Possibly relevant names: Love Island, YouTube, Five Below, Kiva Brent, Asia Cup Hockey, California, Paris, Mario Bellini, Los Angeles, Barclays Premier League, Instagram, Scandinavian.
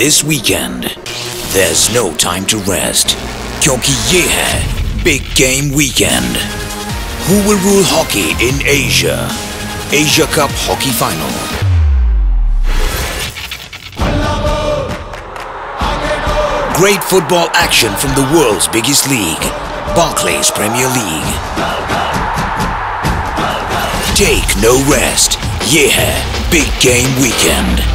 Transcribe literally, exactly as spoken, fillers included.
this weekend, there's no time to rest, क्योंकि ये है Big Game Weekend. Who will rule hockey in Asia? Asia Cup Hockey Final. Great football action from the world's biggest league, Barclays Premier League. Take no rest. ये है Big Game Weekend.